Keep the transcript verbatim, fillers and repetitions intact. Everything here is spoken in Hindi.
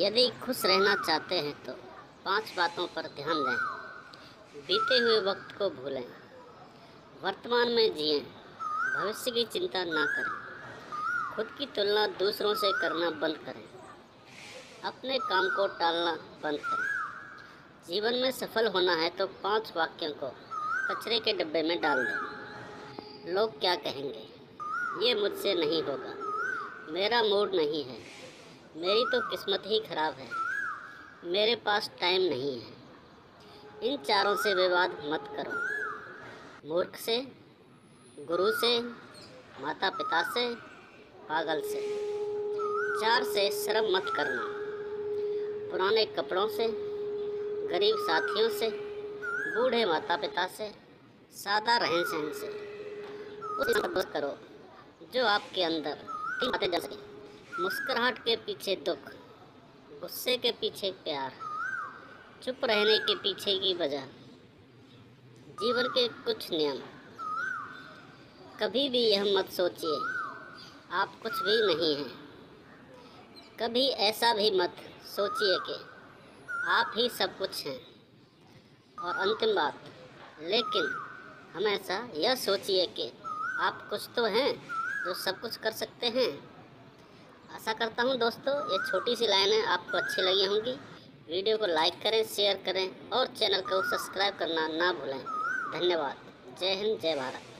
यदि खुश रहना चाहते हैं तो पांच बातों पर ध्यान दें। बीते हुए वक्त को भूलें, वर्तमान में जिएं, भविष्य की चिंता ना करें, खुद की तुलना दूसरों से करना बंद करें, अपने काम को टालना बंद करें। जीवन में सफल होना है तो पांच वाक्यों को कचरे के डिब्बे में डाल दें। लोग क्या कहेंगे, ये मुझसे नहीं होगा, मेरा मूड नहीं है, मेरी तो किस्मत ही खराब है, मेरे पास टाइम नहीं है। इन चारों से विवाद मत करो, मूर्ख से, गुरु से, माता पिता से, पागल से। चार से शर्म मत करना, पुराने कपड़ों से, गरीब साथियों से, बूढ़े माता पिता से, सादा रहन सहन से। उसे बस करो जो आपके अंदर की बातें जा सके। मुस्कुराहट के पीछे दुख, गुस्से के पीछे प्यार, चुप रहने के पीछे की वजह। जीवन के कुछ नियम। कभी भी यह मत सोचिए आप कुछ भी नहीं हैं। कभी ऐसा भी मत सोचिए कि आप ही सब कुछ हैं। और अंतिम बात, लेकिन हमेशा यह सोचिए कि आप कुछ तो हैं जो सब कुछ कर सकते हैं। आशा करता हूं दोस्तों ये छोटी सी लाइनें आपको अच्छी लगी होंगी। वीडियो को लाइक करें, शेयर करें और चैनल को सब्सक्राइब करना ना भूलें। धन्यवाद। जय हिंद, जय भारत।